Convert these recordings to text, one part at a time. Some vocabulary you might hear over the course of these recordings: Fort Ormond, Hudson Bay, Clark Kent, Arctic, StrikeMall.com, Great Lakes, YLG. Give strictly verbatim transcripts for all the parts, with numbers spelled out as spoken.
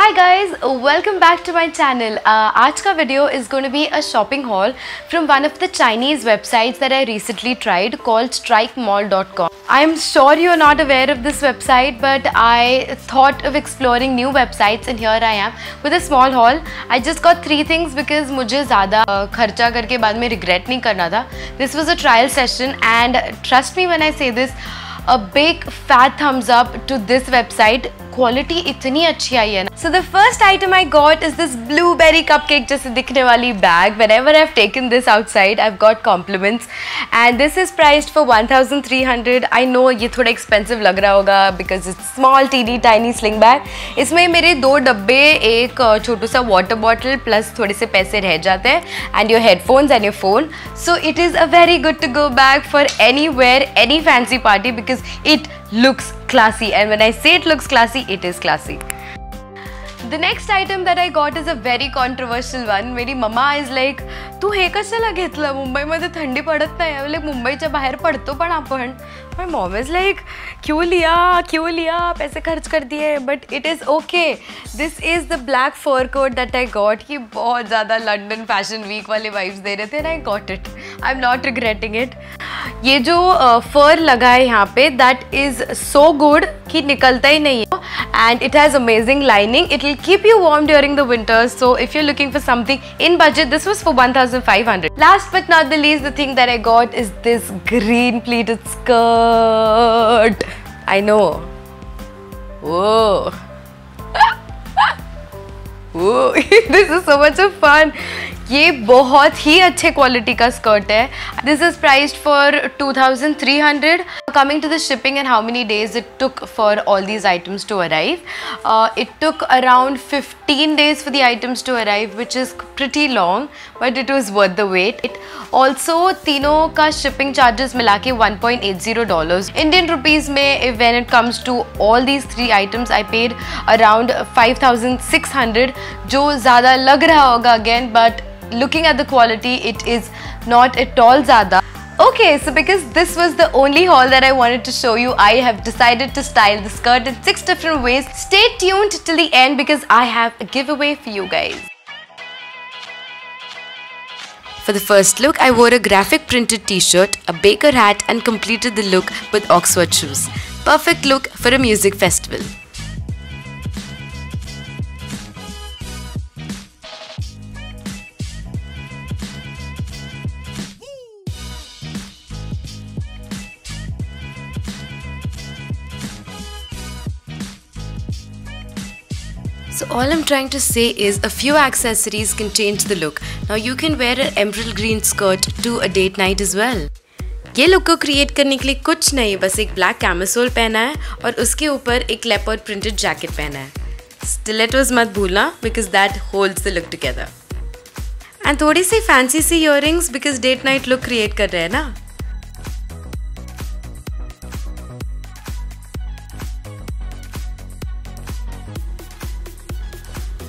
Hi guys, welcome back to my channel. Uh, today's video is going to be a shopping haul from one of the Chinese websites that I recently tried called Strike Mall dot com. I'm sure you're not aware of this website, but I thought of exploring new websites and here I am with a small haul. I just got three things because मुझे ज़्यादा खर्चा करके बाद में regret नहीं करना था. This was a trial session and trust me when I say this, a big fat thumbs up to this website. Quality इतनी अच्छी आई है ना. So the first item I got is this blueberry cupcake जैसे दिखने वाली bag. Whenever I've taken this outside, I've got compliments. And this is priced for one thousand three hundred. I know ये थोड़ा expensive लग रहा होगा because it's small, teeny, tiny sling bag. इसमें मेरे दो डब्बे, एक छोटू सा water bottle plus थोड़े से पैसे रह जाते हैं and your headphones and your phone. So it is a very good to go bag for anywhere, any fancy party because it looks classy, and when I say it looks classy, it is classy. The next item that I got is a very controversial one. My mama is like, "तू हे कशाला घेतला? मुंबई मध्ये थंडी पडत नाही. बोले मुंबईच्या बाहेर पडतो पण आपण." My mom is like, "क्यों लिया? क्यों लिया? पैसे खर्च कर दिए." But it is okay. This is the black fur coat that I got. ये बहुत ज़्यादा London Fashion Week वाले vibes दे रहे थे, and I got it. I'm not regretting it. ये जो fur लगा है यहाँ पे, that is so good कि निकलता ही नहीं है. And it has amazing lining. It will keep you warm during the winters. So if you're looking for something in budget, this was for one thousand five hundred. Last but not the least, the thing that I got is this green pleated skirt. I know. Whoa. Whoa. This is so much of fun. ये बहुत ही अच्छे quality का skirt है. This is priced for two thousand three hundred. Coming to the shipping and how many days it took for all these items to arrive, uh, it took around fifteen days for the items to arrive, which is pretty long, but it was worth the wait. It also तीनों का shipping charges मिला के one point eight zero dollars. Indian rupees में when it comes to all these three items, I paid around five thousand six hundred, जो ज़्यादा लग रहा होगा again, but looking at the quality, it is not at all ज़्यादा. Okay, so because this was the only haul that I wanted to show you, I have decided to style the skirt in six different ways. Stay tuned till the end because I have a giveaway for you guys. For the first look, I wore a graphic printed t-shirt, a baker hat and completed the look with Oxford shoes. Perfect look for a music festival. So all I'm trying to say is a few accessories can change the look. Now you can wear an emerald green skirt to a date night as well. ये look को create करने के लिए कुछ नहीं, बस एक black camisole पहना है और उसके ऊपर एक लेपर्ड प्रिंटेड जैकेट पहना है. स्टिलेटोज मत भूलना because that holds the look together. And थोड़ी सी फैंसी सी earrings because date night look create कर रहे हैं ना.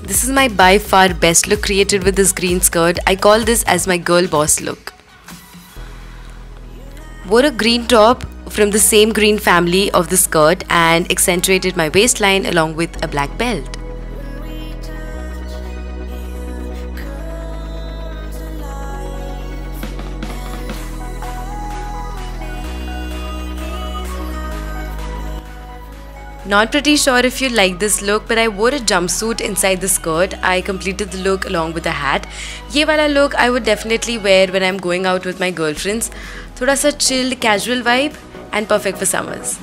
This is my by far best look created with this green skirt. I call this as my girl boss look. Wore a green top from the same green family of the skirt and accentuated my waistline along with a black belt. Not pretty sure if you like this look, but I wore a jumpsuit inside the skirt. I completed the look along with a hat. ये वाला look I would definitely wear when I'm going out with my girlfriends. थोड़ा सा chilled, casual vibe and perfect for summers.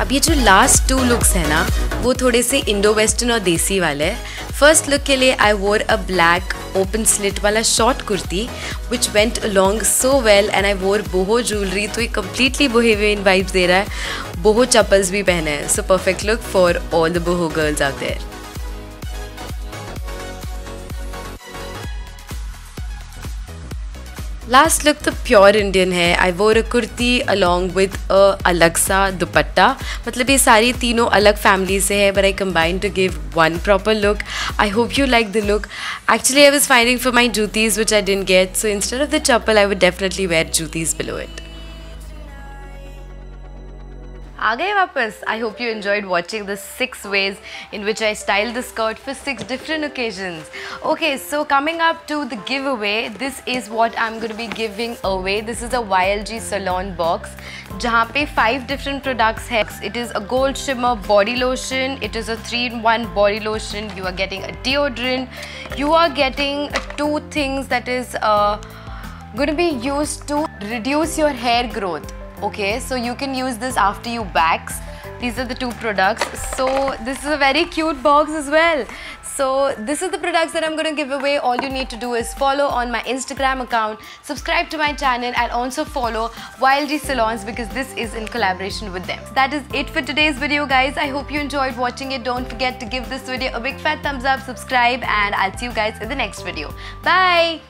अब ये जो last to looks है ना, वो थोड़े से इंडो वेस्टर्न और देसी वाले हैं. फर्स्ट लुक के लिए I wore a black open slit वाला short kurti which went along so well, and I wore boho jewellery तो ये कम्प्लीटली बोहेवियन वाइब्स दे रहा है. बोहो चप्पल्स भी पहने हैं, so perfect look for all the boho girls out there. Last look, the pure Indian है. I wore a kurti along with a alag sa dupatta. मतलब ये सारी तीनों अलग family से है, but I combined to give one proper look. I hope you like the look. Actually, I was finding for my jutis which I didn't get, so instead of the chappal, I would definitely wear jutis below it. आ गए वापस. I hope you enjoyed watching the six ways in which I styled the skirt for six different occasions. Okay, so coming up to the giveaway, this is what I'm going to be giving away. This is a Y L G salon box, जहाँ पे five different products है. It is a gold shimmer body lotion. It is a three in one body lotion. You are getting a deodorant. You are getting two things that is uh, going to be used to reduce your hair growth. Okay, so you can use this after you wax. These are the two products. So this is a very cute box as well. So this is the products that I'm going to give away. All you need to do is follow on my Instagram account, subscribe to my channel, and also follow Y L G Salons because this is in collaboration with them. So that is it for today's video, guys. I hope you enjoyed watching it. Don't forget to give this video a big fat thumbs up, subscribe, and I'll see you guys in the next video. Bye!